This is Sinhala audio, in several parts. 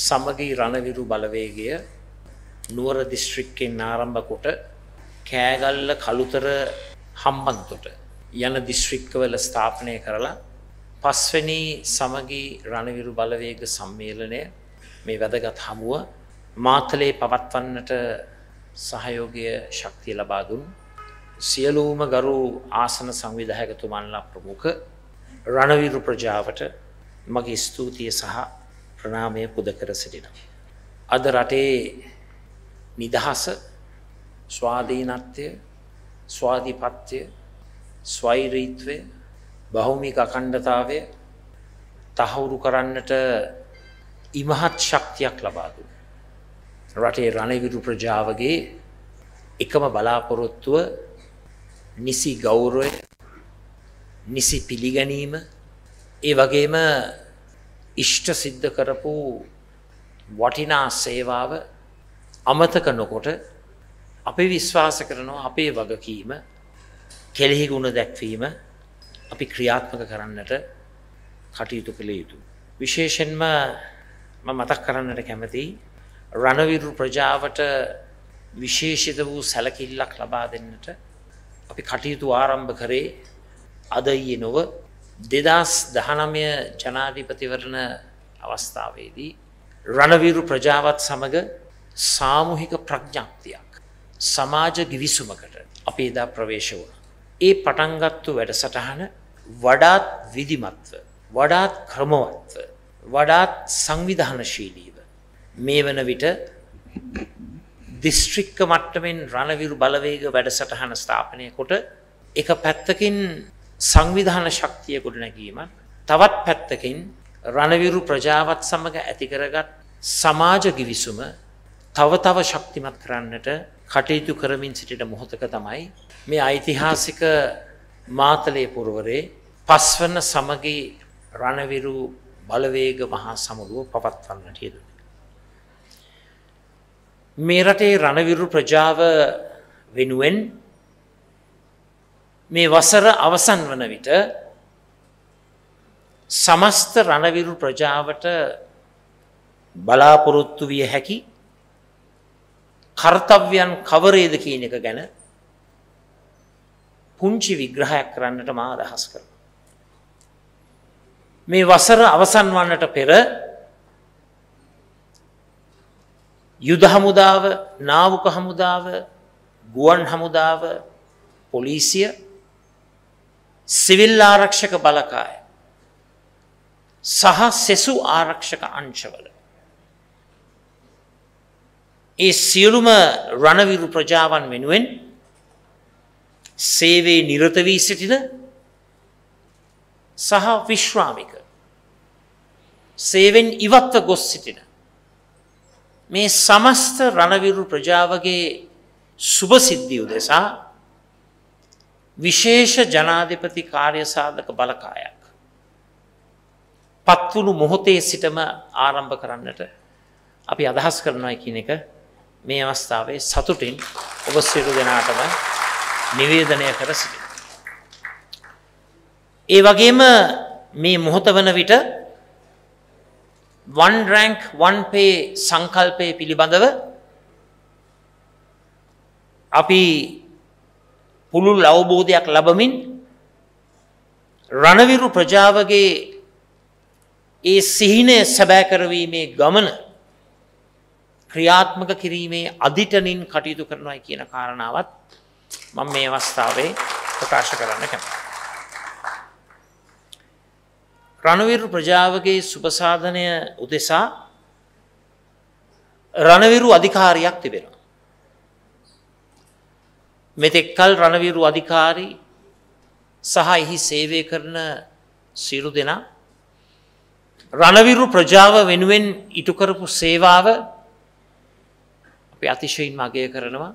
සමගි රණවිරු බලවේගය නුවර දිස්ත්‍රික්කයෙන් ආරම්භ කොට කෑගල්ල කළුතර හම්බන්තොට යන දිස්ත්‍රික්කවල ස්ථාපනය කරලා පස්වෙනි සමගි රණවිරු බලවේග සම්මේලනය මේ වැදගත් හමුව මාතලේ පවත්වන්නට සහයෝගය ශක්තිය ලබා දුන් සියලුම ගරු ආසන සංවිධායකතුමන්ලා ප්‍රමුඛ රණවිරු ප්‍රජාවට මගේ ස්තුතිය සහ ප්‍රණාමය පුද කර සිටිනවා. අද රටේ නිදහස, ස්වාධීනත්වය, ස්වාධිපත්‍ය, ස්වෛරීත්වය, බහුමික අඛණ්ඩතාවය තහවුරු කරන්නට ඉමහත් ශක්තියක් ලබා දුන්නා. රටේ රණවිරු ප්‍රජාවගේ එකම බලාපොරොත්තුව නිසි ගෞරවය, නිසි පිළිගැනීම, ඒ වගේම ඉෂ්ට සිද්ධ කරපු වටිනා සේවාව අමතක නොකොට අපි විශ්වාස කරනවා අපේ වගකීම කෙලෙහි ගුණ දැක්වීම අපි ක්‍රියාත්මක කරන්නට කටයුතු කළ යුතුයි. විශේෂයෙන්ම මම මතක් කරන්නට කැමතියි රණවිරු ප්‍රජාවට විශේෂිත වූ සැලකිල්ලක් ලබා දෙන්නට අපි කටයුතු ආරම්භ කරේ අද ඊයේ නොව 2019 ජනාධිපතිවරණ අවස්ථාවේදී රණවිරු ප්‍රජාවත් සමග සාමූහික ප්‍රඥාක්තියක් සමාජ ගිවිසුමකට අපි එදා ප්‍රවේශ වුණා. ඒ පටන්ගත්තු වැඩසටහන වඩාත් විධිමත්ව, වඩාත් ක්‍රමවත්ව, වඩාත් සංවිධානශීලීව මේ වන විට දිස්ත්‍රික්ක මට්ටමින් රණවිරු බලවේග වැඩසටහන ස්ථාපනය කොට එක පැත්තකින් සංවිධාන ශක්තිය ගොඩනැගීම, තවත් පැත්තකින් රණවිරු ප්‍රජාවත් සමග ඇති කරගත් සමාජ ගිවිසුම තව තව ශක්තිමත් කරන්නට කටයුතු කරමින් සිටින මොහොතක තමයි මේ ඓතිහාසික මාතලේ පුරවරේ පස්වන සමගි රණවිරු බලවේග මහා සමුළුව පවත්වන්නට යෙදුනේ. මේ රටේ රණවිරු ප්‍රජාව වෙනුවෙන් මේ වසර අවසන් වන විට සමස්ත රණවිරු ප්‍රජාවට බලාපොරොත්තු විය හැකි කර්තව්‍යයන් කවරේද කියන එක ගැන පුංචි විග්‍රහයක් කරන්නට මා අදහස් කරනවා. මේ වසර අවසන් වන්නට පෙර යුද හමුදාව, නාවික හමුදාව, ගුවන් හමුදාව, පොලිසිය, සිවිල් ආරක්ෂක බලකාය සහ සෙසු ආරක්ෂක අංශවල ඒ සියලුම රණවිරු ප්‍රජාවන් වෙනුවෙන් සේවයේ නිරත වී සිටින සහ විශ්‍රාමික සේවෙන් ඉවත්ව ගොස් සිටින මේ සමස්ත රණවිරු ප්‍රජාවගේ සුබ සිද්ධිය උදෙසා විශේෂ ජනාධිපති කාර්යසාධක බලකායක් පත්වුණු මොහොතේ සිටම ආරම්භ කරන්නට අපි අදහස් කරනවා කියන එක මේ අවස්ථාවේ සතුටින් ඔබ සියලු දෙනාටම නිවේදනය කර සිටිනවා. ඒ වගේම මේ මොහොත වන විට වන් රැන්ක් වන් පේ සංකල්පය පිළිබඳව අපි පුළුල් අවබෝධයක් ලැබමින් රණවිරු ප්‍රජාවගේ ඒ සිහිනය සැබෑ කරවීමේ ගමන ක්‍රියාත්මක කිරීමේ අදිටනින් කටයුතු කරනවා කියන කාරණාවත් මම මේ අවස්ථාවේ ප්‍රකාශ කරන්න කැමතියි. රණවිරු ප්‍රජාවගේ සුබ සාධනය උදෙසා රණවිරු අධිකාරියක් තිබෙනවා. මෙතෙක්කල් රණවිරු අධිකාරී සහ එහි සේවය කරන සියලු දෙනා රණවිරු ප්‍රජාව වෙනුවෙන් ඉටු කරපු සේවාව අපි අතිශයින් අගය කරනවා.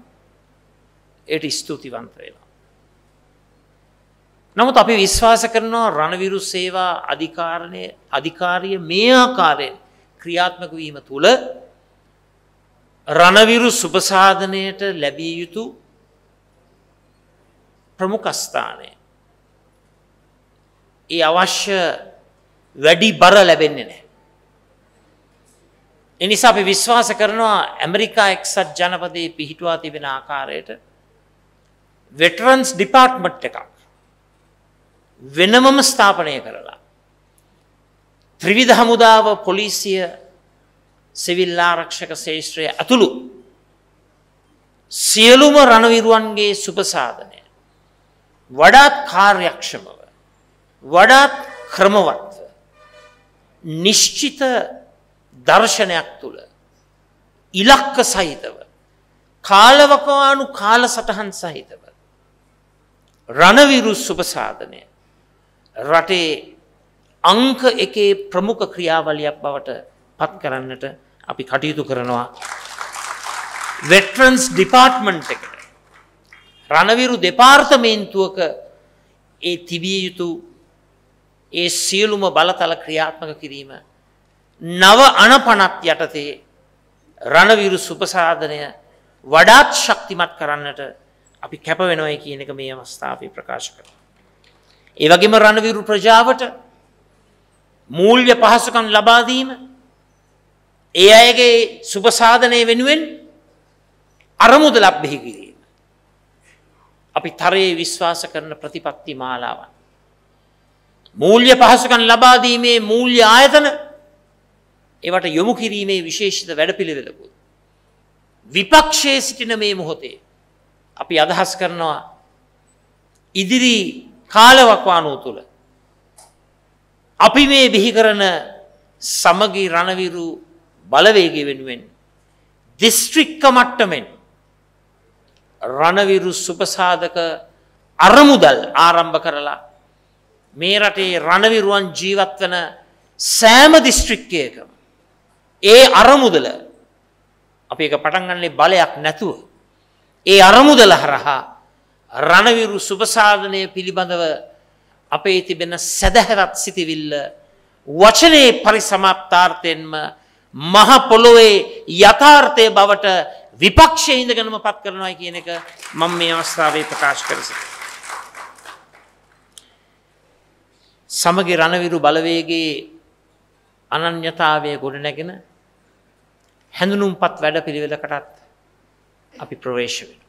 ඒට ස්තුතිවන්ත වෙනවා. නමුත් අපි විශ්වාස කරනවා රණවිරු සේවා අධිකාරිය මේ ආකාරයෙන් ක්‍රියාත්මක වීම තුළ රණවිරු සුබසාධනයට ලැබිය යුතු ප්‍රමුඛ ස්ථානය ඒ අවශ්‍ය වැඩි බර ලැබෙන්නේ නැහැ. එනිසා අපි විශ්වාස කරනවා ඇමරිකා එක්සත් ජනපදයේ පිහිටුවා තිබෙන ආකාරයට වෙටරන්ස් ඩිපාර්ට්මන්ට් එකක් වෙනමම ස්ථාපනය කරලා ත්‍රිවිධ හමුදාව පොලිසිය සිවිල් ආරක්ෂක ශේෂ්ත්‍රය අතුළු සියලුම රණවිරුවන්ගේ සුපසාධනය වඩාත් කාර්යක්ෂමව වඩාත් ක්‍රමවත්ව නිශ්චිත දර්ශනයක් තුළ ඉලක්ක සහිතව කාලවකවානු කාල සටහන් සහිතව රණවිරු සුපසාධනය රටේ අංක එකේ ප්‍රමුඛ ක්‍රියාවලියක් බවට පත් කරන්නට අපි කටයුතු කරනවා. වෙටරන්ස් ඩිපාර්ට්මන්ට් එකට රණවිරු දෙපාර්තමේන්තුවක ඒ තිබිය යුතු ඒ සියලුම බලතල ක්‍රියාත්මක කිරීම නව අනපනත් යටතේ රණවිරු සුපසාධනය වඩාත් ශක්තිමත් කරන්නට අපි කැප වෙනවයි කියන එක මේ අවස්ථාවේ ප්‍රකාශ කරනවා. ඒ වගේම රණවිරු ප්‍රජාවට මූල්‍ය පහසුකම් ලබා දීම, ඒ අයගේ සුබසාධනය වෙනුවෙන් අරමුදල ලබ්ධි කිරීම, අපි තරයේ විශ්වාස කරන ප්‍රතිපත්ති මාලාවන්, මූල්‍ය පහසුකම් ලබා දීමේ මූල්‍ය ආයතන ඒවට යොමු කිරීමේ විශේෂිත වැඩපිළිවෙලකුත් විපක්ෂයේ සිටින මේ මොහොතේ අපි අදහස් කරනවා ඉදිරි කාලවකවානුව තුළ අපි මේ බිහි කරන සමගි රණවිරු බලවේගය වෙනුවෙන් දිස්ත්‍රික්ක මට්ටමින් රණවිරු සුපසාධක අරමුදල් ආරම්භ කරලා මේ රටේ රණවිරුවන් ජීවත් වන සෑම දිස්ත්‍රික්කයකම ඒ අරමුදල අපි එක පටන් ගන්නේ බලයක් නැතුව ඒ අරමුදල හරහා රණවිරු සුපසාධනය පිළිබඳව අපේ තිබෙන සදහවත් සිටිවිල්ල වචනේ පරිසමාප්තාර්ථයෙන්ම මහ පොළොවේ යථාර්ථයේ බවට විපක්ෂයේ ඉඳගෙනම පත් කරනවා කියන එක මම මේ අවස්ථාවේ ප්‍රකාශ කර සිටිනවා. සමගි රණවිරු බලවේගයේ අනන්‍යතාවය ගොඩනැගෙන හැඳුනුම්පත් වැඩපිළිවෙලකටත් අපි ප්‍රවේශ වෙනවා.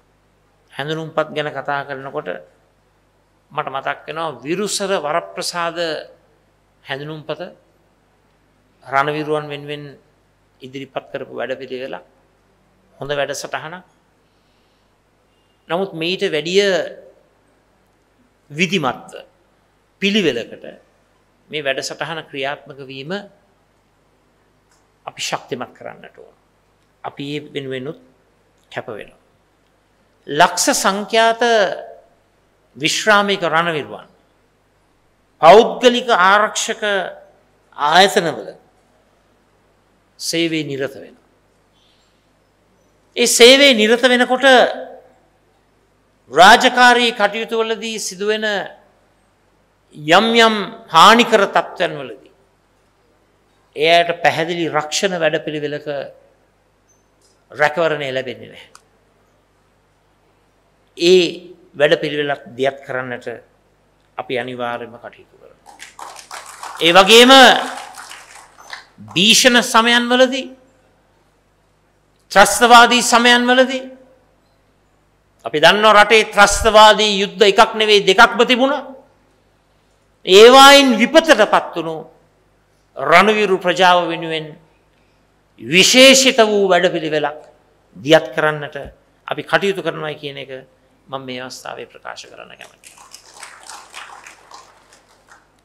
හැඳුනුම්පත් ගැන කතා කරනකොට මට මතක් වෙනවා විරුසර වරප්‍රසාද හැඳුනුම්පත රණවිරුවන් වෙනුවෙන් ඉදිරිපත් කරපු වැඩපිළිවෙල හොඳ වැඩසටහන. නමුත් මේට වැඩිය විධිමත් පිළිවෙලකට මේ වැඩසටහන ක්‍රියාත්මක වීම අපි ශක්තිමත් කරන්නට ඕන. අපි ඒ වෙනුවෙනුත් කැප වෙනවා. ලක්ෂ සංඛ්‍යාත විශ්‍රාමික රණවිරුවන් පෞද්ගලික ආරක්ෂක ආයතනවල සේවයේ නිරත වෙනවා. ඒ සේවයේ නිරත වෙනකොට රාජකාරී කටයුතුවලදී සිදුවෙන යම් යම් හානිකර තත්ත්වයන්වලදී එයාට පැහැදිලි රක්ෂණ වැඩපිළිවෙලක රැකවරණය ලැබෙන්නේ නැහැ. ඒ වැඩපිළිවෙලක් දියත් කරන්නට අපි අනිවාර්යයෙන්ම කටයුතු කරනවා. ඒ වගේම භීෂණ සමයන්වලදී ත්‍රස්තවාදී සමයන්වලදී අපි දන්නවා රටේ ත්‍රස්තවාදී යුද්ධ එකක් නෙවෙයි දෙකක්ම තිබුණා. ඒවායින් විපතටපත් වුණු රණවිරු ප්‍රජාව වෙනුවෙන් විශේෂිත වූ වැඩපිළිවෙලක් දියත් කරන්නට අපි කටයුතු කරනවා කියන එක මම මේ අවස්ථාවේ ප්‍රකාශ කරන්න කැමතියි.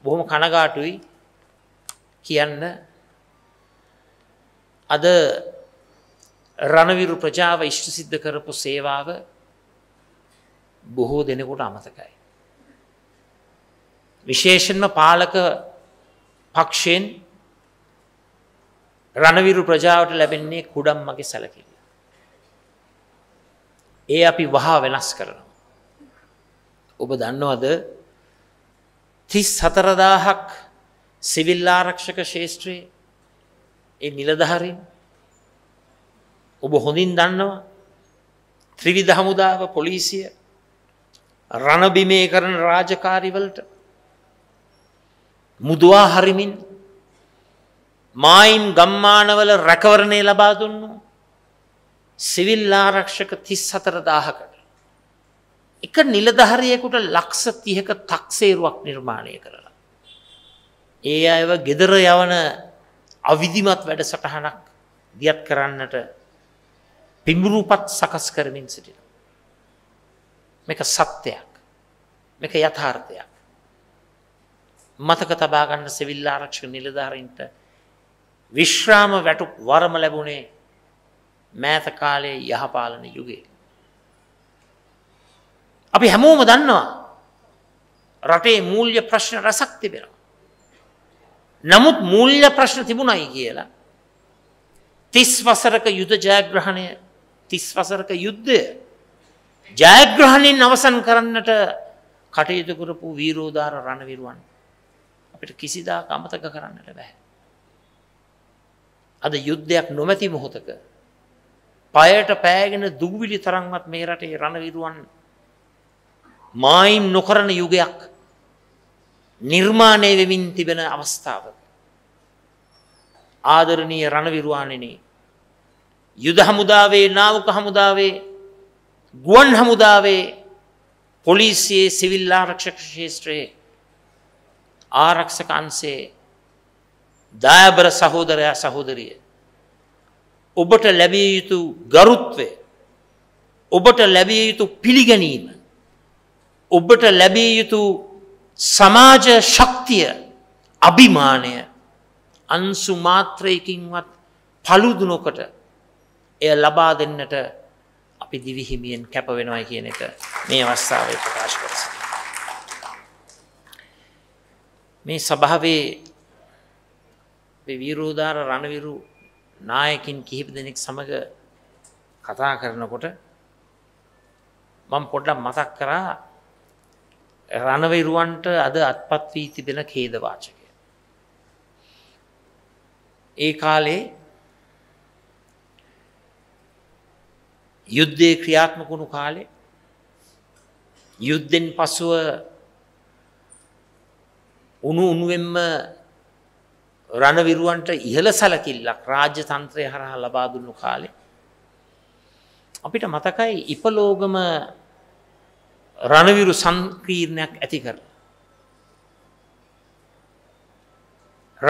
බොහොම කනගාටුයි කියන්න අද රණවිරු ප්‍රජාව ඉෂ්ට සිද්ධ කරපු සේවාව බොහෝ දෙනෙකුට අමතකයි. විශේෂයෙන්ම පාලක පක්ෂයෙන් රණවිරු ප්‍රජාවට ලැබෙන්නේ කුඩම්මගේ සැලකිල්ල. ඒ අපි වහා වෙනස් කරනවා. ඔබ දන්නවද 34000ක් සිවිල් ආරක්ෂක ශේෂ්ත්‍රයේ ඒ නිලධාරීන් ඔබ හොඳින් දන්නවා ත්‍රිවිධ හමුදාව පොලිසිය රණබිමේ කරන රාජකාරිවලට මුදවා හරිමින් माइन गम्मानवल रकवरने लबादुन्नु सिविल आरक्षक 34 එක නිලධාරියෙකුට ලක්ෂ 30ක තක්සේරුවක් නිර්මාණය කරලා ඒ අයව gedara යවන අවිධිමත් වැඩසටහනක් දියත් කරන්නට පිඹුරුපත් සකස් කරමින් සිටිනවා. මේක සත්‍යයක්, මේක යථාර්ථයක්. මතක තබා ගන්න සිවිල් ආරක්ෂක නිලධාරීන්ට විශ්‍රාම වැටුප් වරම ලැබුණේ මෑත කාලයේ යහපාලන යුගයේ. අපි හැමෝම දන්නවා රටේ මූල්‍ය ප්‍රශ්න රසක් තිබෙනවා. නමුත් මූල්‍ය ප්‍රශ්න තිබුණයි කියලා 30 වසරක යුද ජයග්‍රහණය, 30 වසරක යුද්ධය ජයග්‍රහණයෙන් අවසන් කරන්නට කටයුතු කරපු වීරෝදාර රණවිරුවන් අපිට කිසිදාක අමතක කරන්නට බෑ. අද යුද්ධයක් නොමැති මොහොතක පයට පෑගෙන දුගවිලි තරම්වත් මේ රටේ රණවිරුවන් මායිම් නොකරන යුගයක් නිර්මාණය වෙමින් තිබෙන අවස්ථාවක ආදරණීය රණවිරුවාණෙනි, යුද හමුදාවේ, නාවික හමුදාවේ, ගුවන් හමුදාවේ, පොලිසියේ, සිවිල් ආරක්ෂක ශිෂ්ටයේ ආරක්ෂක අංශයේ දායබර සහෝදරයා සහෝදරිය, ඔබට ලැබිය යුතු ගරුත්වය, ඔබට ලැබිය යුතු පිළිගැනීම, ඔබට ලැබිය යුතු සමාජ ශක්තිය, අභිමානය අංශු මාත්‍රයකින්වත් පළුදු නොකොට එය ලබා දෙන්නට අපි දිවිහිමියෙන් කැප වෙනවා කියන එක මේ අවස්ථාවේ ප්‍රකාශ කර සිටිනවා. මේ සභාවේ විරෝධාර රණවිරු නායකින් කිහිප දෙනෙක් සමග කතා කරනකොට මම පොඩ්ඩක් මතක් කරා රණවිරුවන්ට අද අත්පත් වී තිබෙන ඛේදවාචකය. ඒ කාලේ යුද්ධේ ක්‍රියාත්මක වුණු කාලේ යුද්ධෙන් පසුව උණුවෙන්ම රණවිරුවන්ට ඉහළ සැලකිල්ලක් රාජ්‍ය තන්ත්‍රය හරහා ලබා දුන්නු කාලේ අපිට මතකයි ඉපලෝගම රණවිරු සංකීර්ණයක් ඇති කරලා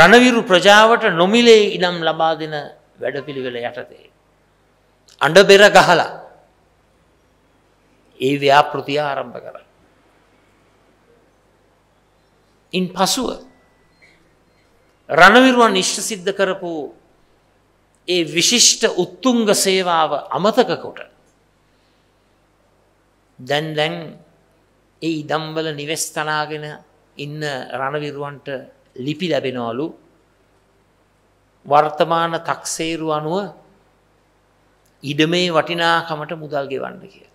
රණවිරු ප්‍රජාවට නොමිලේ ඉඩම් ලබා දෙන වැඩපිළිවෙල යටතේ අඬබෙර ගහලා ඒ ව්‍යාපෘතිය ආරම්භ කරා. ඉන් පසුව රණවිරුවන් ඉෂ්ට සිද්ධ කරපු ඒ විශිෂ්ට උත්තුංග සේවාව අමතක කොට දැන් ඒ ඉඩම්වල නිවෙස් තනාගෙන ඉන්න රණවිරුවන්ට ලිපි ලැබෙනවලු වර්තමාන තක්සේරු අනුව ඉඩමේ වටිනාකමට මුදල් ගෙවන්න කියලා.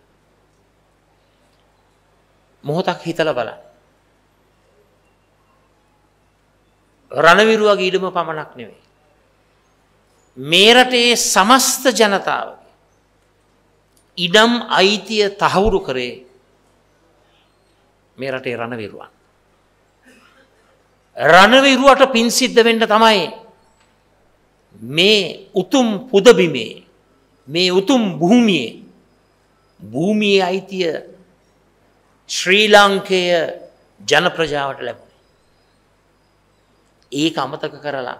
මොහොතක් හිතලා බලන්න. රණවිරුවගේ ඉඩම පමණක් නෙවෙයි මේ රටේ සමස්ත ජනතාවගේ ඉඩම් අයිතිය තහවුරු කරේ මේ රටේ රණවිරුවන්. රණවිරුවට පින් සිද්ධ වෙන්න තමයි මේ උතුම් පුදබිමේ, මේ උතුම් භූමියේ අයිතිය ශ්‍රී ලංකේය ජන ප්‍රජාවට ලැබුණේ. ඒක අමතක කරලා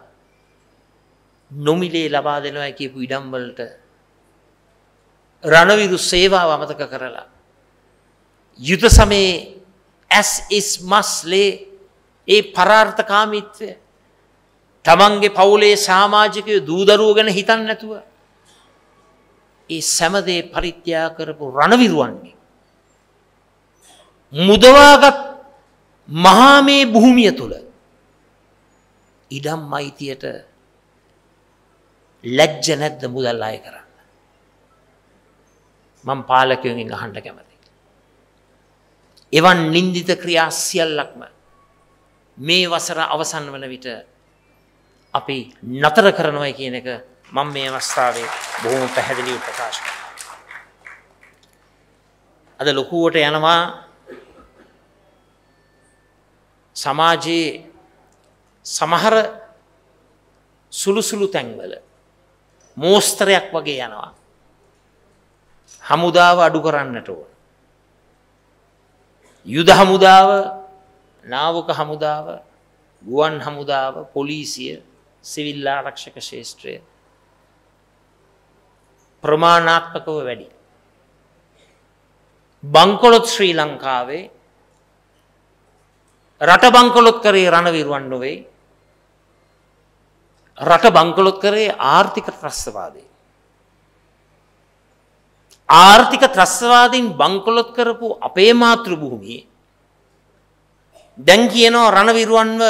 නොමිලේ ලබා දෙනවා කියපු ඉඩම් වලට රණවිරු සේවාව අමතක කරලා යුද සමයේ as is must lay ඒ පරාර්ථකාමීත්වය තමන්ගේ පවුලේ සමාජිකයෝ දූ දරුවෝ ගැන හිතන්නේ නැතුව ඒ සමදේ පරිත්‍යාග කරපු රණවිරුවන්ගේ මුදවාගත් මහා මේ භූමිය තුල ඉඩම් අයිතියට ලැජ්ජ නැද්ද මුදල් අය කරන්න? මම පාලකයන්ගෙන් අහන්න කැමතියි. එවන් නින්දිත ක්‍රියා සියල්ලක්ම මේ වසර අවසන් වන විට අපි නතර කරනවා කියන එක මම මේ අවස්ථාවේ බොහොම පැහැදිලිව ප්‍රකාශ කරනවා. අද ලොකුවට යනවා සමාජයේ සමහර සුළු සුළු තැන්වල මෝස්තරයක් වගේ යනවා. හමුදාව අඩු කරන්නට ඕන. යුද හමුදාව, නාවක හමුදාව, ගුවන් හමුදාව, පොලිසිය, සිවිල් ආරක්ෂක ශේෂ්ත්‍රය ප්‍රමාණාත්මකව වැඩි. බංකොලොත් ශ්‍රී ලංකාවේ රට බංකොලොත් කරේ රණවිරුවන් නොවේ. රට බංකොලොත් කරේ ආර්ථික ත්‍රස්තවාදී. ආර්ථික ත්‍රස්තවාදීන් බංකොලොත් කරපු අපේ මාතෘභූමියේ දැන් කියනවා රණවිරුවන්ව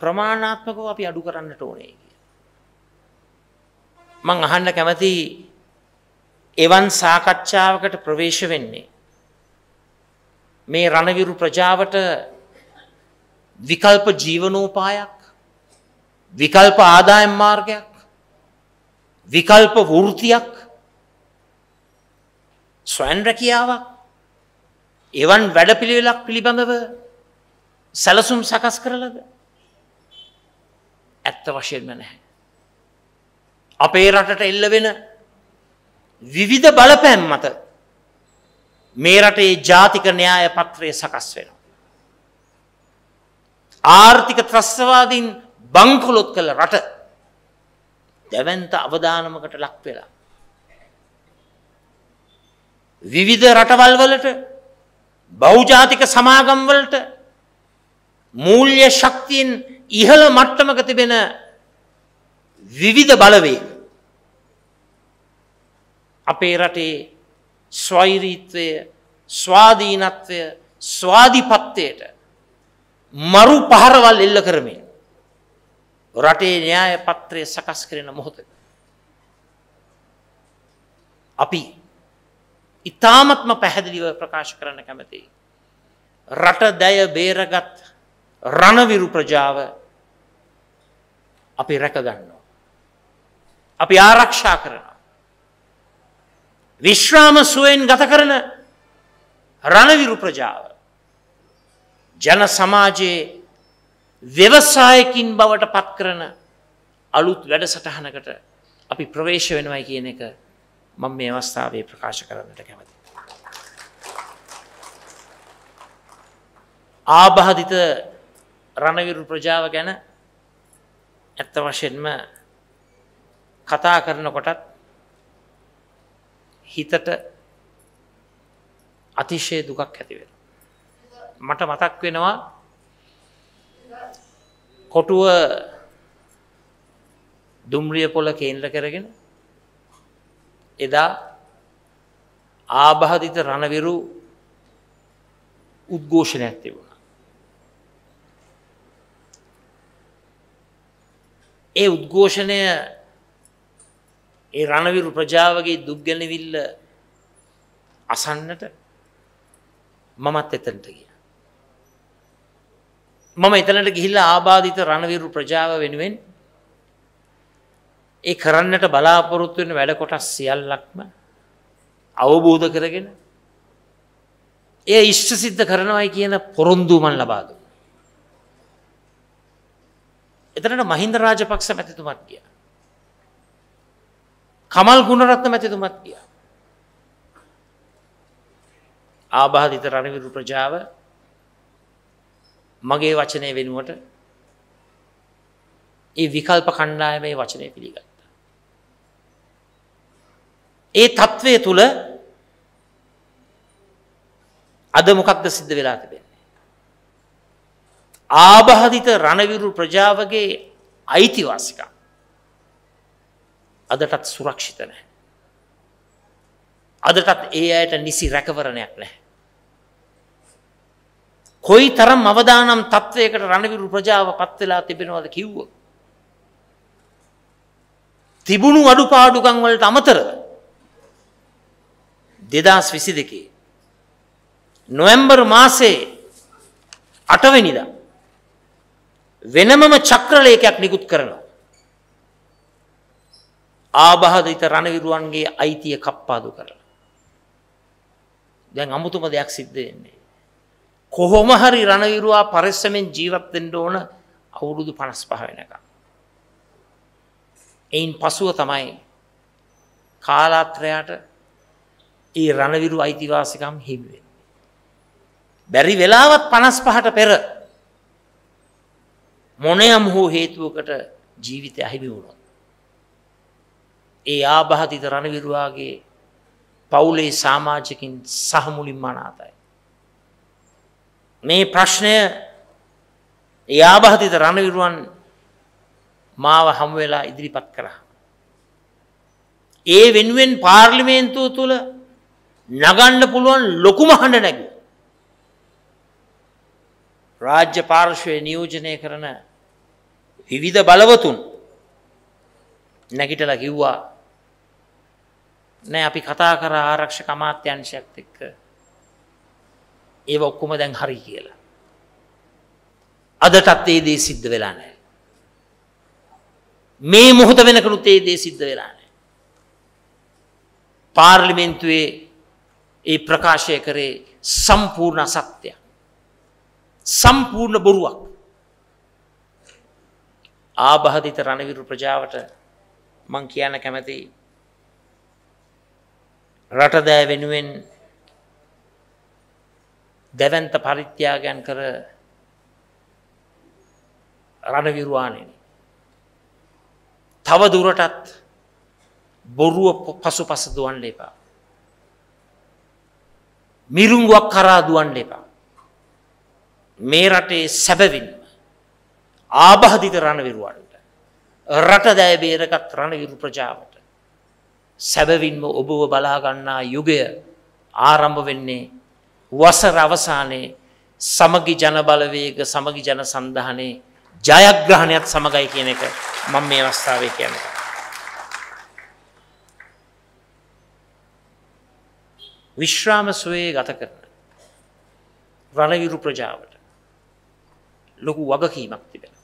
ප්‍රමාණාත්මකව අපි අඩු කරන්නට ඕනේ කියලා. මම අහන්න කැමති එවන් සාකච්ඡාවකට ප්‍රවේශ වෙන්නේ මේ රණවිරු ප්‍රජාවට විකල්ප ජීවනෝපායක්, විකල්ප ආදායම් මාර්ගයක්, විකල්ප වෘත්තියක්, ස්වයං රැකියාවක්, එවන් වැඩපිළිවෙලක් පිළිබඳව සැලසුම් සකස් කරලද? ඇත්ත වශයෙන්ම නැහැ. අපේ රටට එල්ල වෙන විවිධ බලපෑම් මත මේ රටේ ජාතික න්‍යාය පත්‍රය සකස් වෙනවා. ආර්ථික ත්‍රස්තවාදීන් බංකොලොත් කළ රට දැවැන්ත අවදානමකට ලක් වෙලා විවිධ රටවල් වලට, බහුජාතික සමාගම් වලට මූල්‍ය ශක්තියින් ඉහළ මට්ටමක තිබෙන විවිධ බලවේග අපේ රටේ ස්වෛරීත්වය, ස්වාධීනත්වය, ස්වාධිපත්‍යයට මරු පහරවල් එල්ල කරමින් රටේ න්‍යාය පත්‍රය සකස් කරන මොහොතේ අපි ඉතාමත්ම පැහැදිලිව ප්‍රකාශ කරන්න කැමතියි. රට දය බේරගත් රණවිරු ප්‍රජාව අපි රැක ගන්නවා. අපි ආරක්ෂා කරනවා. විශ්‍රාම සුවයෙන් ගත කරන රණවිරු ප්‍රජාව ජන සමාජයේ ව්‍යවසායකින් බවට පත් කරන අලුත් වැඩසටහනකට අපි ප්‍රවේශ වෙනවා කියන එක මම මේ අවස්ථාවේ ප්‍රකාශ කරන්නට කැමතියි. ආබාධිත රණවිරු ප්‍රජාව ගැන ඇත්ත වශයෙන්ම කතා කරනකොටත් හිතට අතිශය දුකක් ඇති වෙනවා. මට මතක් වෙනවා කොටුව දුම්රිය පොළ කේන්ද්‍ර කරගෙන එදා ආබාධිත රණවිරු උද්ඝෝෂණයක් තිබුණා. ඒ උද්ඝෝෂණය ඒ රණවිරු ප්‍රජාවගේ දුක්ගැනවිල්ල අසන්නට මමත් එතනට ගියා. මම එතනට ගිහිල්ලා ආබාධිත රණවිරු ප්‍රජාව වෙනුවෙන් ඒ කරන්නට බලාපොරොත්තු වෙන වැඩ කොටස් සියල්ලක්ම අවබෝධ කරගෙන ඒ ඉෂ්ට සිද්ධ කරනවායි කියන පොරොන්දුව මන් ලබා දුන්නා. එතනට මහින්ද රාජපක්ෂ මැතිතුමත් ගියා. කමල් ගුණරත්න මැතිතුමත් ගියා. ආබාධිත රණවිරු ප්‍රජාව මගේ වචනය වෙනුවට ඒ විකල්ප කණ්ඩායමේ වචනය පිළිගත්තා. ඒ තත්ත්වය තුළ අද මොකක්ද සිද්ධ වෙලා තිබෙන්නේ? ආබාධිත රණවිරු ප්‍රජාවගේ අයිතිවාසිකම් අදටත් සුරක්ෂිත නැහැ. අදටත් ඒ අයට නිසි රැකවරණයක් නැහැ. කොයිතරම් අවදානම් තත්ත්වයකට රණවිරු ප්‍රජාව පත් වෙලා තිබෙනවද කිව්වොත් තිබුණු අඩුපාඩුකම් වලට අමතරව 2022 නොවැම්බර් මාසේ 8 වෙනිදා වෙනමම චක්‍රලේඛයක් නිකුත් කරනවා. ආබාධිත රණවිරුවන්ගේ අයිතිය කප්පාදු කරලා. දැන් අමුතුම දෙයක් සිද්ධ වෙන්නේ. කොහොම හරි රණවිරුවා පරිස්සමෙන් ජීවත් වෙන්න ඕන අවුරුදු 55 වෙනකම්. එයින් පසුව තමයි කාලාත්‍රයට ඒ රණවිරු අයිතිවාසිකම් හිමි වෙන්නේ. බැරි වෙලාවත් 55ට පෙර මොනියම් හෝ හේතුවකට ජීවිතය අහිමි වුණා. ඒ ආබාධිත රණවිරුවාගේ පවුලේ සමාජිකින් සහ මුලින්ම අනාතයි. මේ ප්‍රශ්නය ඒ ආබාධිත රණවිරුවන් මාව හැම වෙලා ඉදිරිපත් කරා. ඒ වෙනුවෙන් පාර්ලිමේන්තුව තුල නගන්න පුළුවන් ලොකුම හඬ නැගුවා. රාජ්‍ය පාර්ශ්වයේ නියෝජනය කරන විවිධ බලවතුන් නැගිටලා කිව්වා නෑ අපි කතා කර ආරක්ෂක අමාත්‍යාංශයත් එක්ක ඒව ඔක්කොම දැන් හරි කියලා. අදටත් ඒ දේ සිද්ධ වෙලා නැහැ. මේ මොහොත වෙනකනුත් ඒ දේ සිද්ධ වෙලා නැහැ. පාර්ලිමේන්තුවේ ඒ ප්‍රකාශය කරේ සම්පූර්ණ අසත්‍ය. සම්පූර්ණ බොරුවක්. ආබාධිත රණවිරු ප්‍රජාවට මං කියන්න කැමතියි රටදෑ වෙනුවෙන් දෙවන්ත පරිත්‍යාගයන් කර රණවිරුවාණෙනි. තව දුරටත් බොරුව පසුපස දුවන්න එපා. මිරුංගුවක් කරා දුවන්න එපා. මේ රටේ සැබවින්ම ආබාධිත රණවිරුවන්ට රටදෑ බේරගත් රණවිරු ප්‍රජාවට සැබවින්ම ඔබව බලා ගන්නා යුගය ආරම්භ වෙන්නේ වසර අවසානයේ සමගි ජන බලවේග සමගි ජන සන්ධානයේ ජයග්‍රහණයත් සමගයි කියන එක මම මේ අවස්ථාවේ කියන්නේ. විශ්‍රාම සුවේ ගත කරන රණවිරු ප්‍රජාවට ලොකු වගකීමක් තිබෙනවා.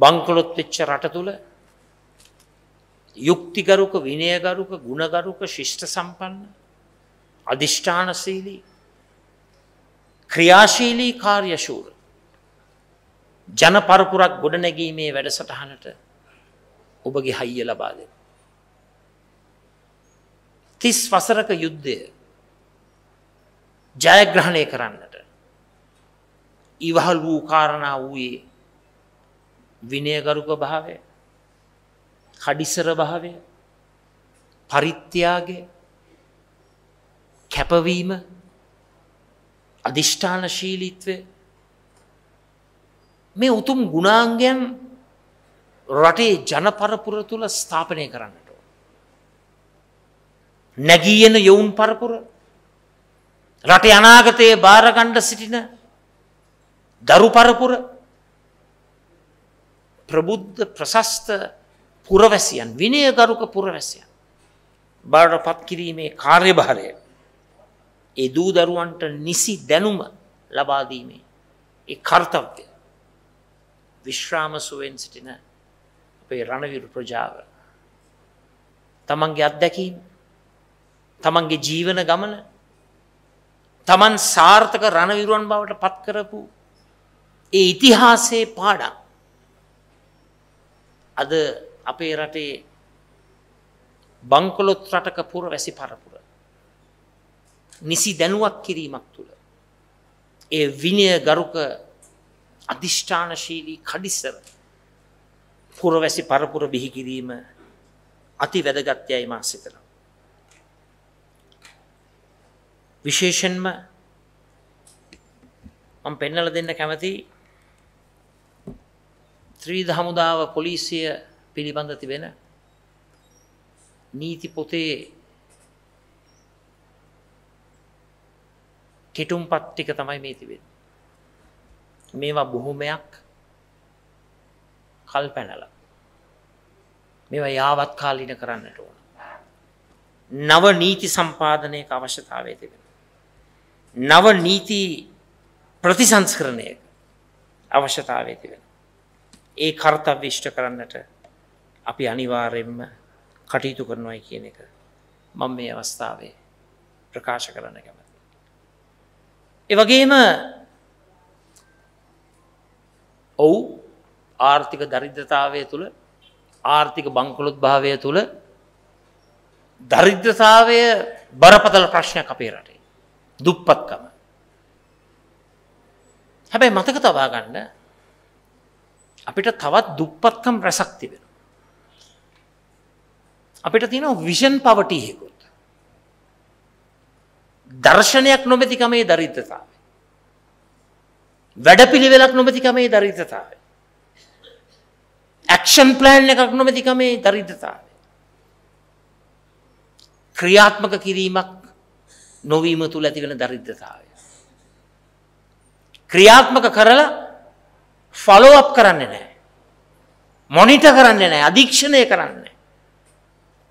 බංකොලොත් වෙච්ච රට තුල යුක්තිගරුක විනයගරුක ගුණගරුක ශිෂ්ට සම්පන්න අධිෂ්ඨානශීලී ක්‍රියාශීලී කාර්යශූර ජනපරපුරක් ගොඩනැගීමේ වැඩසටහනට ඔබගේ හයිය ලබා දෙන්න. 30 වසරක යුද්ධය ජයග්‍රහණය කරන්නට ඉවහල් වූ කාරණා වූයේ විනයගරුක භාවය, කඩිසර භාවය, පරිත්‍යාගය, කැපවීම, අධිෂ්ඨානශීලීත්වය, මේ උතුම් ගුණාංගයන් රටේ ජනපරපුර තුල ස්ථාපනය කරන්නට ඕන. නැගී එන යොවුන් පරපුර රටේ අනාගතයේ බාරගන්න සිටින දරු පරපුර ප්‍රබුද්ධ ප්‍රශස්ත පුරවැසියන් විනයගරුක පුරවැසියන් බාරපත් කිරීමේ කාර්යභාරය ඒ දූ දරුවන්ට නිසි දැනුම ලබා දීමේ ඒ කර්තව්‍ය විශ්‍රාම සුවෙන් සිටින අපේ රණවිරු ප්‍රජාව තමන්ගේ අත්දැකීම් තමන්ගේ ජීවන ගමන තමන් සාර්ථක රණවිරුවන් බවට පත් කරපු ඒ ඉතිහාසයේ පාඩම් අද අපේ රටේ බංකොලොත් රටක පුරවැසි පරපුර නිසි දැනුවත් කිරීමක් තුළ ඒ විනයගරුක අධිෂ්ඨානශීලී කඩිසර පුරවැසි පරපුර බිහි කිරීම අති වැදගත් යයි මා සිතනවා. විශේෂයෙන්ම මම පෙන්වලා දෙන්න කැමති ත්‍රිවිධ හමුදාව පොලිසිය පිළිබඳ තිබෙන නීති පොතේ කෙටුම්පත් ටික තමයි මේ තිබෙන්නේ. මේවා බොහොමයක් කල්පනලා මේවා යාවත් කාලීන කරන්නට ඕන. නව නීති සම්පාදනයක අවශ්‍යතාවය තිබෙනවා. නව නීති ප්‍රතිසංස්කරණයක අවශ්‍යතාවය තිබෙනවා. ඒ කාර්යය ඉෂ්ට කරන්නට අපි අනිවාර්යයෙන්ම කටයුතු කරනවායි කියන එක මම මේ අවස්ථාවේ ප්‍රකාශ කරන්න කැමතියි. ඒ වගේම ආර්ථික දරිද්‍රතාවය තුළ ආර්ථික බංකොලොත්භාවය තුල දරිද්‍රතාවය බරපතල ප්‍රශ්නයක් අපේ රටේ. දුප්පත්කම. හැබැයි මතක තබා ගන්න අපිට තවත් දුප්පත්කම් රසක් තිබෙනවා. අපිට තියෙනවා විෂන් පවර්ටි එකකුත්. දර්ශනයක් නොමැතිකම මේ දරිද්‍රතාවය. වැඩපිළිවෙලක් නොමැතිකම මේ දරිද්‍රතාවය. एक्शन प्लान එකක් නොමැතිකම මේ දරිද්‍රතාවය. ක්‍රියාත්මක කිරීමක් නොවීම තුල ඇති වෙන දරිද්‍රතාවය. ක්‍රියාත්මක කරලා ෆලෝ අප් කරන්නේ නැහැ. මොනිටර් කරන්නේ නැහැ. අධීක්ෂණය කරන්නේ නැහැ.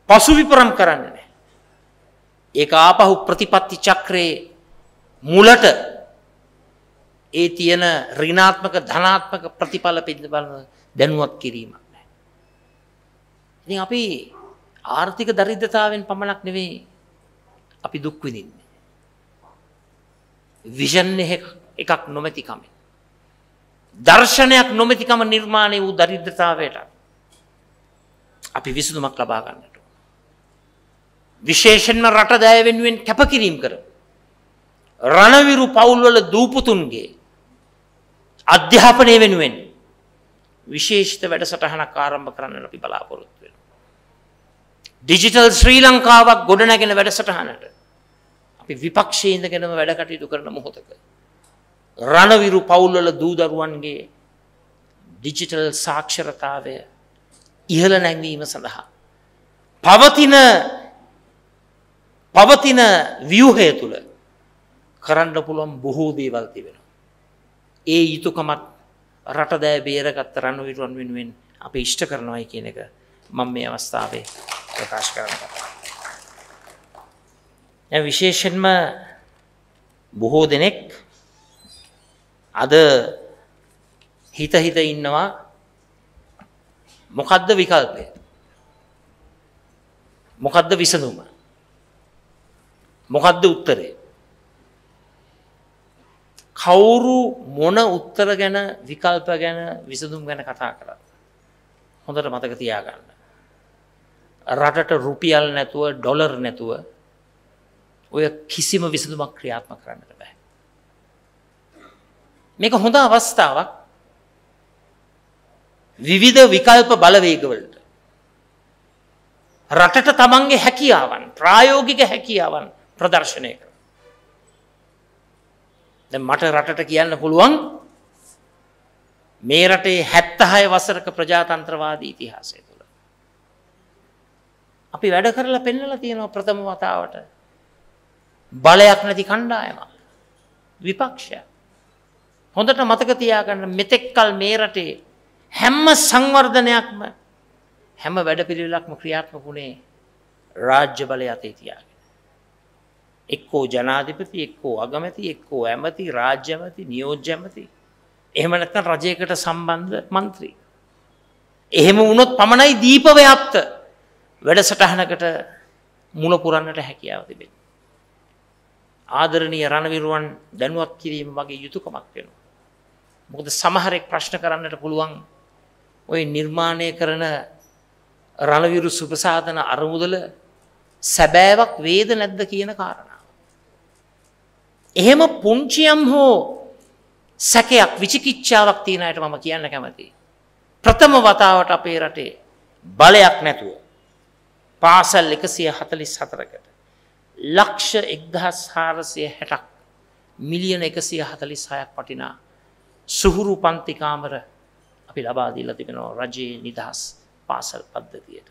පසුවිපරම් කරන්නේ නැහැ. ඒක ආපහු ප්‍රතිපත්ති චක්‍රයේ මුලට ඒ තියෙන ඍණාත්මක ධනාත්මක ප්‍රතිඵල පිළිබඳව දැනුවත් කිරීමක් නැහැ. ඉතින් අපි ආර්ථික දරිද්‍රතාවෙන් පමණක් නෙවෙයි අපි දුක් විඳින්නේ. විෂන් එකක් නොමැතිකම. දර්ශනයක් නොමැතිකම නිර්මාණය වූ දරිද්‍රතාවයට අපි විසඳුමක් ලබා ගන්නට. විශේෂයෙන්ම රට දය වෙනුවෙන් කැපකිරීම කර රණවිරු පවුල්වල දූපුතුන්ගේ අධ්‍යාපනය වෙනුවෙන් විශේෂිත වැඩසටහනක් ආරම්භ කරන්න අපි බලාපොරොත්තු වෙනවා. ඩිජිටල් ශ්‍රී ලංකාවක් ගොඩනැගෙන වැඩසටහනට අපි විපක්ෂයේ ඉඳගෙනම වැඩ කටයුතු කරන මොහොතක රණවිරු පවුල්වල දූ දරුවන්ගේ ඩිජිටල් සාක්ෂරතාවය ඉහළ නැංවීම සඳහා පවතින ව්‍යුහය තුල කරන්න පුළුවන් බොහෝ දේවල් තිබෙනවා. ඒ යුතුයකමත් රට දෑ බේරගත් රණවිරුන් වෙනුවෙන් අපි ඉෂ්ට කරනවායි කියන එක මම මේ අවස්ථාවේ ප්‍රකාශ කරනවා. දැන් විශේෂයෙන්ම බොහෝ දෙනෙක් අද හිත ඉන්නවා මොකද්ද විකල්පය? මොකද්ද විසඳුම? මොකද්ද උත්තරේ? කවුරු මොන උත්තර ගැන විකල්ප ගැන විසඳුම් ගැන කතා කරා? හොඳට මතක තියාගන්න. රටට රුපියල් නැතුව ඩොලර් නැතුව ඔය කිසිම විසඳුමක් ක්‍රියාත්මක කරන්න බෑ. මේක හොඳ අවස්ථාවක් විවිධ විකල්ප බලවේගවලට රටට තමන්ගේ හැකියාවන් ප්‍රායෝගික හැකියාවන් ප්‍රදර්ශනය කරන. දැන් මට රටට කියන්න පුළුවන් මේ රටේ 76 වසරක ප්‍රජාතන්ත්‍රවාදී ඉතිහාසය තුළ අපි වැඩ කරලා පෙන්නලා තියෙනවා ප්‍රථම වතාවට බලයක් නැති කණ්ඩායමක් විපක්ෂය. හොඳට මතක තියාගන්න මෙතෙක්කල් මේ රටේ හැම සංවර්ධනයක්ම හැම වැඩපිළිවෙලක්ම ක්‍රියාත්මක වුණේ රාජ්‍ය බලය අතේ තියාගෙන. එක්කෝ ජනාධිපති එක්කෝ අගමැති එක්කෝ ඇමති රාජ්‍ය ඇමති නියෝජ්‍ය ඇමති එහෙම නැත්නම් රජයකට සම්බන්ධ മന്ത്രി. එහෙම වුණොත් පමණයි දීපව්‍යාප්ත වැඩසටහනකට මුල පුරන්නට හැකියාව තිබෙන්නේ. ආදරණීය රණවිරුවන් දැනුවත් කිරීම වගේ යුතුයකමක් වෙනවා. මොකද සමහරෙක් ප්‍රශ්න කරන්නට පුළුවන් ওই නිර්මාණය කරන රණවිරු සුපසාධන අරමුදල සැබෑවක් වේද නැද්ද කියන කාරණාව. එහෙම පුංචියම් හෝ සැකයක් විචිකිච්ඡාවක් තියෙන අයට මම කියන්න කැමතියි. ප්‍රථම වතාවට අපේ රටේ බලයක් නැතුව පාසල් 144කට ලක්ෂ 1460ක් මිලියන 146ක් වටිනා සුහුරු පන්ති කාමර අපි ලබා දීලා තිබෙනවා රජයේ නිදහස් පාසල් පද්ධතියට.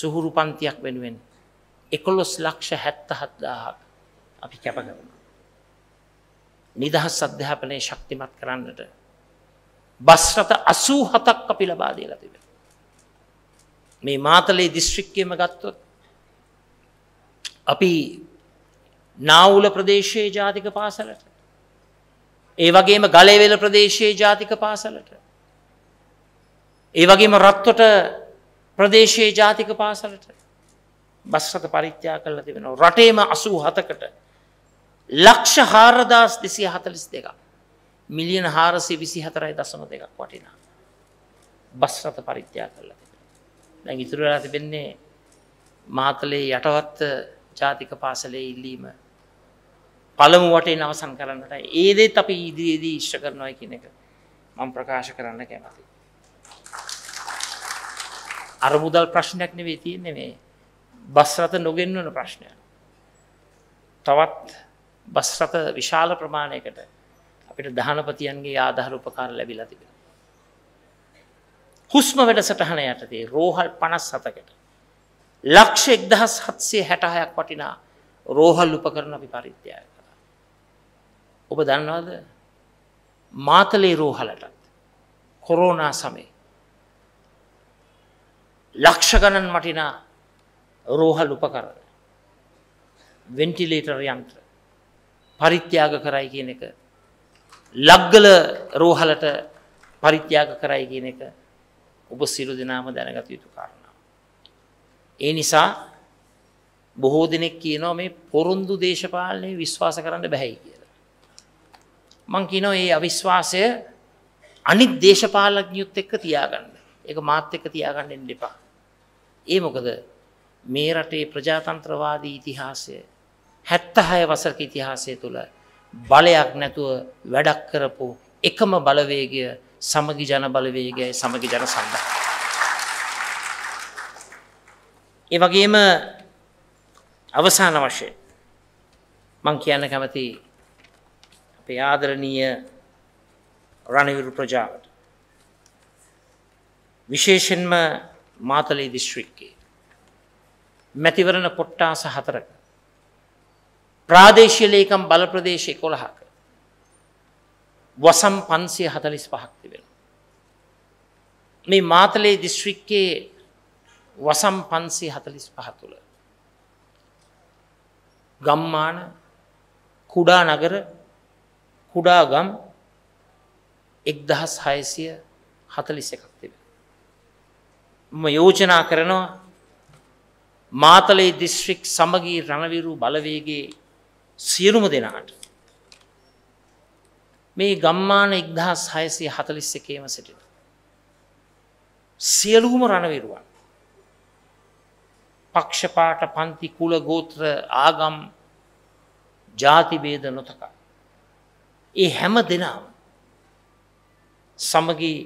සුහුරු පන්තියක් වෙනුවෙන් 11,77,000ක් අපි කැප කරනවා. නිදහස් අධ්‍යාපනය ශක්තිමත් කරන්නට බස් රථ 87ක් අපි ලබා දීලා තිබෙනවා. මේ මාතලේ දිස්ත්‍රික්කයේම ගත්තොත් අපි නාවුල ප්‍රදේශයේ ජාතික පාසලට ඒ වගේම ගලේවැල ප්‍රදේශයේ ජාතික පාසලට ඒ වගේම රත්වට ප්‍රදේශයේ ජාතික පාසලට බස් රථ පරිත්‍යාග කළා තිබෙනවා. රටේම 87කට ලක්ෂ 4242ක් මිලියන 424.2ක් වටිනා බස්රත පරිත්‍යාග කරලා තිබෙනවා. දැන් ඉතුරු වෙලා තිබෙන්නේ මහතලේ යටවත් ජාතික පාසලේ ඉල්ලීම පළමු වටේම අවසන් කරන්නට. ඒ දෙත් අපි ඉදිරියේදී ඉෂ්ට කරනවා කියන එක මම ප්‍රකාශ කරන්න කැමතියි. අරමුදල් ප්‍රශ්නයක් නෙවෙයි තියෙන්නේ මේ බස්රත නොගෙන්වන ප්‍රශ්නය. තවත් බස්රත විශාල ප්‍රමාණයකට අපිට දහනපතියන්ගේ ආධාර උපකාර ලැබිලා තිබෙනවා. හුස්ම වැඩසටහන යටතේ රෝහල් 57කට ලක්ෂ 1766ක් වටිනා රෝහල් උපකරණ අපි පරිත්‍යාග කළා. ඔබ දන්නවද මාතලේ රෝහලටත් කොරෝනා සමයේ ලක්ෂ ගණන් වටිනා රෝහල් උපකරණ වෙන්ටිලේටර් යන්ත්‍ර පරිත්‍යාග කරයි කියන එක, ලග්ගල රෝහලට පරිත්‍යාග කරයි කියන එක ඔබ සියලු දෙනාම දැනගත යුතු කාරණා. ඒ නිසා බොහෝ දෙනෙක් කියනවා මේ පොරොන්දු දේශපාලනය විශ්වාස කරන්න බැහැයි කියලා. මම කියනවා මේ අවිශ්වාසය අනිත් දේශපාලඥයොත් එක්ක තියාගන්න. ඒක මාත් එක්ක තියාගන්න එන්න එපා. ඒ මොකද මේ රටේ ප්‍රජාතන්ත්‍රවාදී ඉතිහාසය 76 වසරක ඉතිහාසය තුළ බලයක් නැතුව වැඩක් කරපු එකම බලවේගය සමගි ජන බලවේගයයි සමගි ජන සංගමය. ඒ වගේම අවසාන වශයෙන් මම කියන්න කැමති අපේ ආදරණීය රණවිරු ප්‍රජාවට, විශේෂයෙන්ම මාතලේ දිස්ත්‍රික්කයේ මැතිවරණ කොට්ටාස 4ක ප්‍රාදේශීය ලේකම් බල ප්‍රදේශ 11ක වසම් 545ක් තිබෙනවා. මේ මාතලේ දිස්ත්‍රික්කයේ වසම් 545 තුළ ගම්මාන, කුඩා නගර, කුඩා ගම් 1641ක් තිබෙනවා. මම යෝජනා කරනවා මාතලේ දිස්ත්‍රික් සමගී රණවිරු බලවේගයේ සියලුම දෙනාට මේ ගම්මාන 1641ේම සිටින සියලුම රණවිරුවන් පක්ෂපාත, පන්ති, කුල, ගෝත්‍ර, ආගම්, ಜಾති ભેද නොතක ඒ හැම දෙනාම සමගී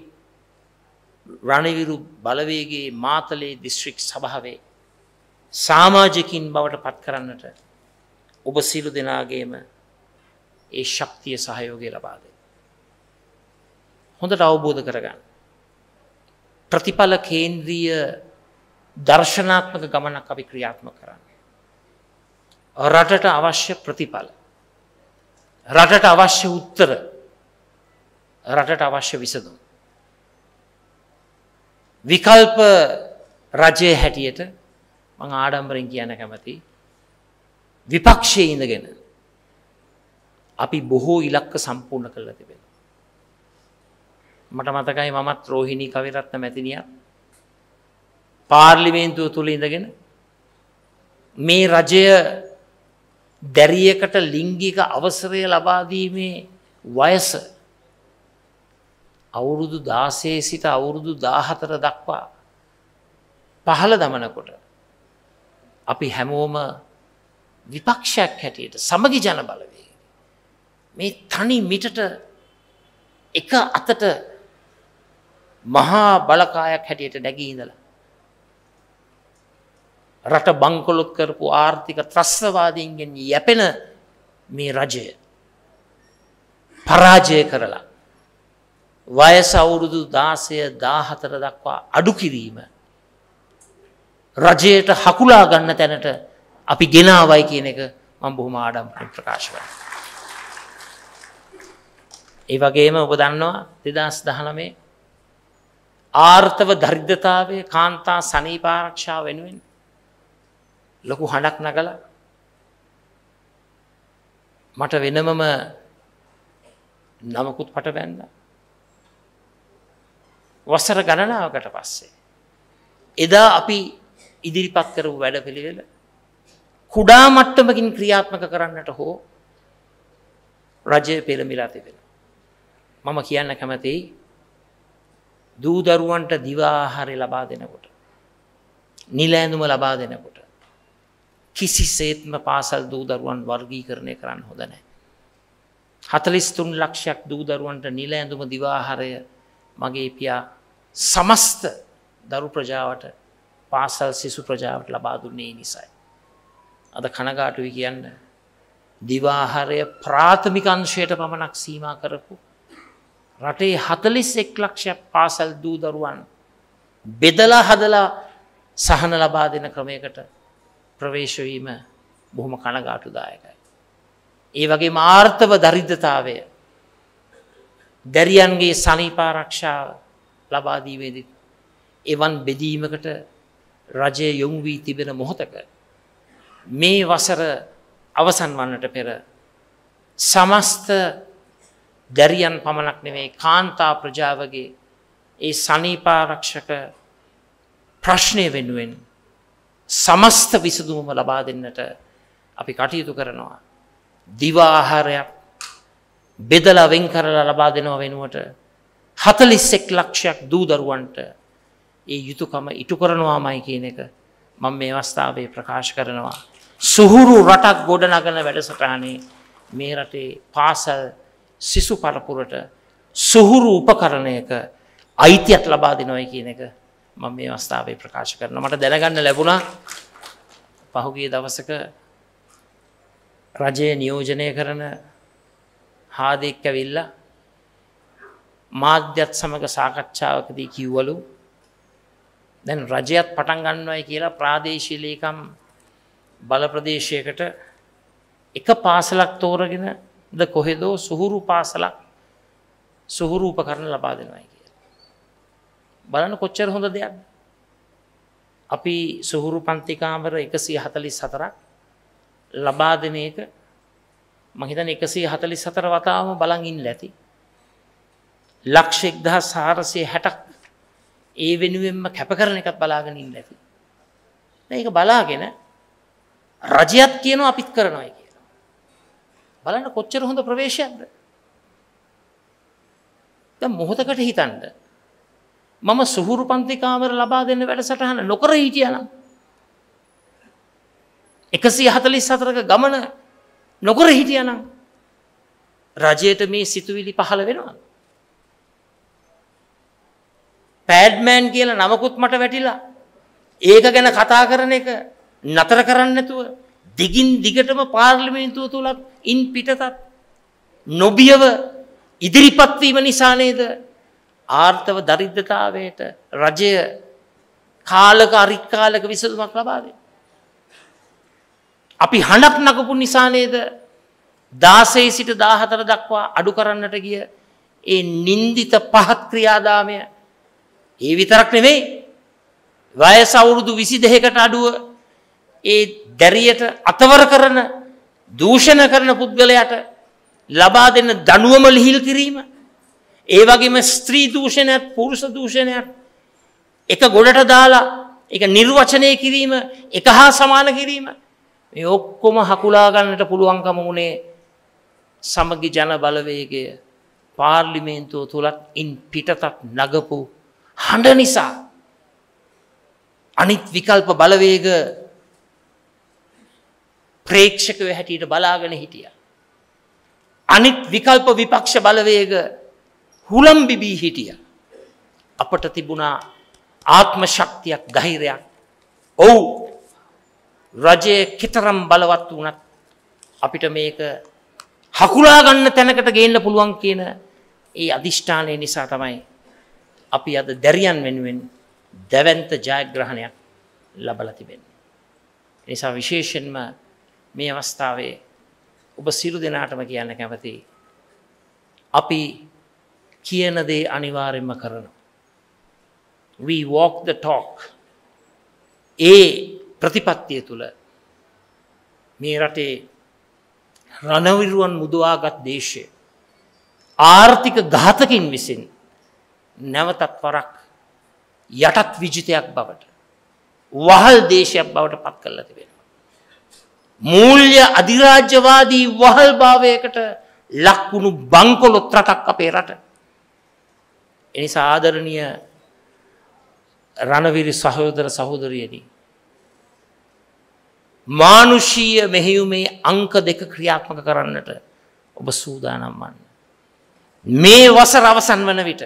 රණවිරු බලවේගයේ මාතලේ දිස්ත්‍රික් සභාවේ සමාජිකින් බවට පත් කරන්නට ඔබ සියලු දෙනාගේම ඒ ශක්තිය සහයෝගය ලබා දෙන්න. හොඳට අවබෝධ කරගන්න. ප්‍රතිඵල කේන්ද්‍රීය දර්ශනාත්මක ගමනක් අපි ක්‍රියාත්මක කරන්නේ. රටට අවශ්‍ය ප්‍රතිඵල, රටට අවශ්‍ය උත්තර, රටට අවශ්‍ය විසඳුම්. විකල්ප රජයේ හැටියට මම ආඩම්බරෙන් කියන කැමති විපක්ෂයේ ඉඳගෙන අපි බොහෝ ඉලක්ක සම්පූර්ණ කරලා තිබෙනවා. මට මතකයි මමත් රෝහිණී කවිරත්න මැතිණියත් පාර්ලිමේන්තුව තුල ඉඳගෙන මේ රජය දැරියකට ලිංගික අවසරය ලබා දීමේ වයස අවුරුදු 16 සිට අවුරුදු 14 දක්වා පහළ දමනකොට අපි හැමෝම විපක්ෂයක් හැටියට සමගි ජන බලවේගය මේ තනි මිටට එක අතට මහා බලකායක් හැටියට නැගී ඉඳලා රට බංකොලොත් කරපු ආර්ථික ත්‍රස්තවාදීන්ගෙන් යැපෙන මේ රජය පරාජය කරලා වයස අවුරුදු 16 14 දක්වා අඩු කිරීම රජයට හකුලා ගන්න තැනට අපි ගෙනාවයි කියන එක මම බොහොම ආඩම්බරෙන් ප්‍රකාශ කරනවා. ඒ වගේම ඔබ දන්නවා 2019 ආර්ථව දරිද්‍රතාවයේ කාන්තා සනීප ආරක්ෂාව වෙනුවෙන් ලොකු හඬක් නගලා මට වෙනමම නමකුත් පට බැන්දා. වසර ගණනාවකට පස්සේ එදා අපි ඉදිරිපත් කරපු වැඩපිළිවෙල කුඩා මට්ටමකින් ක්‍රියාත්මක කරන්නට හෝ රජය පෙළඹිලා තිබෙනවා. මම කියන්න කැමතියි දූ දරුවන්ට දිවාහාරය ලබා දෙනකොට නිල ඇඳුම ලබා දෙනකොට කිසිසේත්ම පාසල් දූ දරුවන් වර්ගීකරණය කරන්න හොඳ නැහැ. 43 ලක්ෂයක් දූ දරුවන්ට නිල ඇඳුම දිවාහාරය මගේ පියා සමස්ත දරු ප්‍රජාවට පාසල් සිසු ප්‍රජාවට ලබා දුන්නේ නිසායි. අද කනගාටුයි කියන්න දිවාහාරය ප්‍රාථමික අංශයට පමණක් සීමා කරපු රටේ 41 ලක්ෂයක් පාසල් දූ දරුවන් බෙදලා හදලා සහන ලබා දෙන ක්‍රමයකට ප්‍රවේශ වීම බොහොම කනගාටුදායකයි. ඒ වගේම ආර්ථව දරිද්‍රතාවය, දැරියන්ගේ සනීප ආරක්ෂාව ලබා දීමේදී එවන් බෙදීමකට රජය යොමු වී තිබෙන මොහොතක මේ වසර අවසන් වන්නට පෙර සමස්ත දැරියන් පමණක් නෙමේ කාන්තා ප්‍රජාවගේ ඒ සනීප ආරක්ෂක ප්‍රශ්නය වෙනුවෙන් සමස්ත විසඳුම ලබා දෙන්නට අපි කටයුතු කරනවා. දිවාහාරයක් බෙදලා වෙන් කරලා ලබා දෙනව වෙනුවට 41 ලක්ෂයක් දූ දරුවන්ට ඒ යුතුයකම ඉටු කරනවාමයි කියන එක මම මේ අවස්ථාවේ ප්‍රකාශ කරනවා. සුහුරු රටක් ගොඩනගන වැඩසටහනේ මේ රටේ පාසල් සිසු පරපුරට සුහුරු උපකරණයක අයිතියක් ලබා දෙනවයි කියන එක මම මේ අවස්ථාවේ ප්‍රකාශ කරනවා. මට දැනගන්න ලැබුණා පහුගිය දවසක රජය නියෝජනය කරන හාදෙක් ඇවිල්ලා මාධ්‍යත් සමග සාකච්ඡාවකදී කිව්වලු දැන් රජයත් පටන් ගන්නවයි කියලා ප්‍රාදේශීය ලේකම් බල ප්‍රදේශයකට එක පාසලක් තෝරගෙන ද කොහෙදෝ සුහුරු පාසලක් සුහුරු උපකරණ ලබා දෙනවයි කියලා. බලන්න කොච්චර හොඳ දෙයක්ද. අපි සුහුරු පන්ති කාමර 144ක් ලබා දෙන එක මම හිතන්නේ 144 වතාවම බලන් ඉන්න ඇති. ලක්ෂ 1460ක් ඒ වෙනුවෙන්ම කැපකරන එකත් බලාගෙන ඉන්න ඇති. මේක බලාගෙන රජයත් කියනවා අපිත් කරනවායි කියලා. බලන්න කොච්චර හොඳ ප්‍රවේශයක්ද. දැන් මොහොතකට හිතන්න මම සුහුරු පන්ති කාමර ලබා දෙන්න වැඩසටහන නොකර හිටියානම් 144ක ගමන නොකර හිටියානම් රජයට මේ සිතුවිලි පහළ වෙනවා. පැඩ්මෑන් කියලා නමකුත් මට වැටිලා ඒක ගැන කතා කරන එක නතර කරන්න නැතුව දිගින් දිගටම පාර්ලිමේන්තුව තුලත් ඉන් පිටතත් නොබියව ඉදිරිපත් වීම නිසා නේද ආර්ථව දරිද්‍රතාවයට රජය කාලක අරිකාලක විසඳුමක් ලබා දෙන්නේ. අපි හඬක් නගපු නිසා නේද 16 සිට 14 දක්වා අඩු කරන්නට ගිය ඒ නින්දිත පහත් ක්‍රියාදාමය. ඒ විතරක් නෙවෙයි වයස අවුරුදු 22කට අඩුව ඒ දැරියට අතවර කරන දූෂණ කරන පුද්ගලයාට ලබා දෙන දඬුවම ලිහිල් කිරීම, ඒ වගේම ස්ත්‍රී දූෂණයත් පුරුෂ දූෂණයත් එක ගොඩට දාලා ඒක නිර්වචනය කිරීම, එක හා සමාන කිරීම, මේ ඔක්කොම හකුලා ගන්නට පුළුවන්කම උනේ සමගි ජන බලවේගය පාර්ලිමේන්තුව තුලත් ඉන් පිටතත් නගපු හඬ නිසා. අනිත් විකල්ප බලවේග ප්‍රේක්ෂකව හැටියට බලාගෙන හිටියා. අනිත් විකල්ප විපක්ෂ බලවේග හුලම් බිබී හිටියා. අපට තිබුණා ආත්ම ශක්තියක්, ධෛර්යයක්. ඔව් රජයේ කතරම් බලවත් වුණත් අපිට මේක හකුලා ගන්න තැනකට ගේන්න පුළුවන් කියන ඒ අදිෂ්ඨානය නිසා තමයි අපි අද දැරියන් වෙනුවෙන් දැවැන්ත ජයග්‍රහණයක් ලබලා තිබෙන්නේ. ඒ නිසා විශේෂයෙන්ම මේ අවස්ථාවේ ඔබ සියලු දෙනාටම කියන්න කැමතියි අපි කියන දේ අනිවාර්යයෙන්ම කරනවා. We walk the talk. ඒ ප්‍රතිපත්තිය තුළ මේ රටේ රණවිරුවන් මුදවාගත් දේශය ආර්ථික ඝාතකින් විසින් නැවතත් වරක් යටත් විජිතයක් බවට, වහල් දේශයක් බවට පත් කරලා තිබෙනවා. මූල්‍ය අධිරාජ්‍යවාදී වහල්භාවයකට ලක්වුණු බංකොලොත් රටක් අපේ රට. එනිසා ආදරණීය රණවීර සහෝදර සහෝදරියනි මානුෂීය මෙහෙයුමේ අංක දෙක ක්‍රියාත්මක කරන්නට ඔබ සූදානම් වන්න. මේ වසර අවසන් වන විට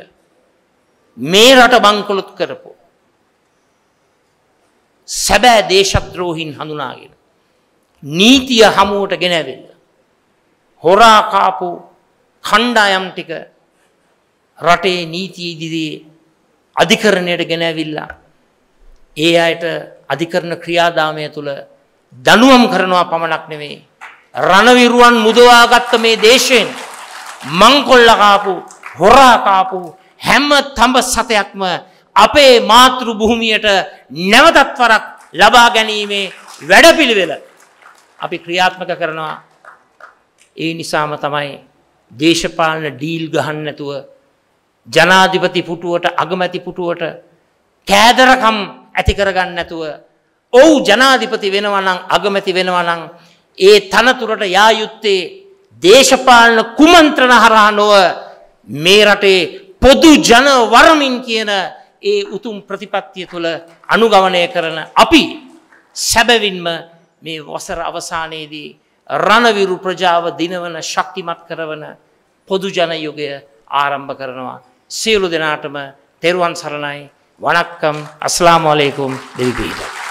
මේ රට බංකොලොත් කරපු සැබෑ දේශද්‍රෝහින් හඳුනාගෙන නීතිය හමුවට ගෙනැවිල්ල හොරා කාපු කණ්ඩායම් ටික රටේ නීතිය ඉදිරියේ අධිකරණයට ගෙනැවිලා ඒ අයට අධිකරණ ක්‍රියාදාමය තුළ දනුවම් කරනවා පමණක් නෙවෙයි රණවිරුවන් මුදවාගත්ත මේ දේශයෙන් මංකොල්ල කාපු හොරා කාපු හැම තඹ සතයක්ම අපේ මාතෘ භූමියට නැවතත් වරක් ලබා ගැනීමේ වැඩපිළිවෙල අපි ක්‍රියාත්මක කරනවා. ඒ නිසාම තමයි දේශපාලන ඩීල් ගහන්න නැතුව ජනාධිපති පුටුවට අගමැති පුටුවට කෑදරකම් ඇති කරගන්න නැතුව ඔව් ජනාධිපති වෙනවා නම් අගමැති වෙනවා නම් ඒ තනතුරට යා යුත්තේ දේශපාලන කුමන්ත්‍රණ හරහා නොව මේ රටේ පොදු ජන වරමින් කියන ඒ උතුම් ප්‍රතිපත්තිය තුළ අනුගමනය කරන අපි සැබවින්ම මේ වසර අවසානයේදී රණවිරු ප්‍රජාව දිනවන ශක්තිමත් කරන පොදු ජන යුගය ආරම්භ කරනවා. සියලු දෙනාටම තෙරුවන් සරණයි. වණක්කම්. අස්ලාමු අලයිකුම්. දෙවිපීඩා.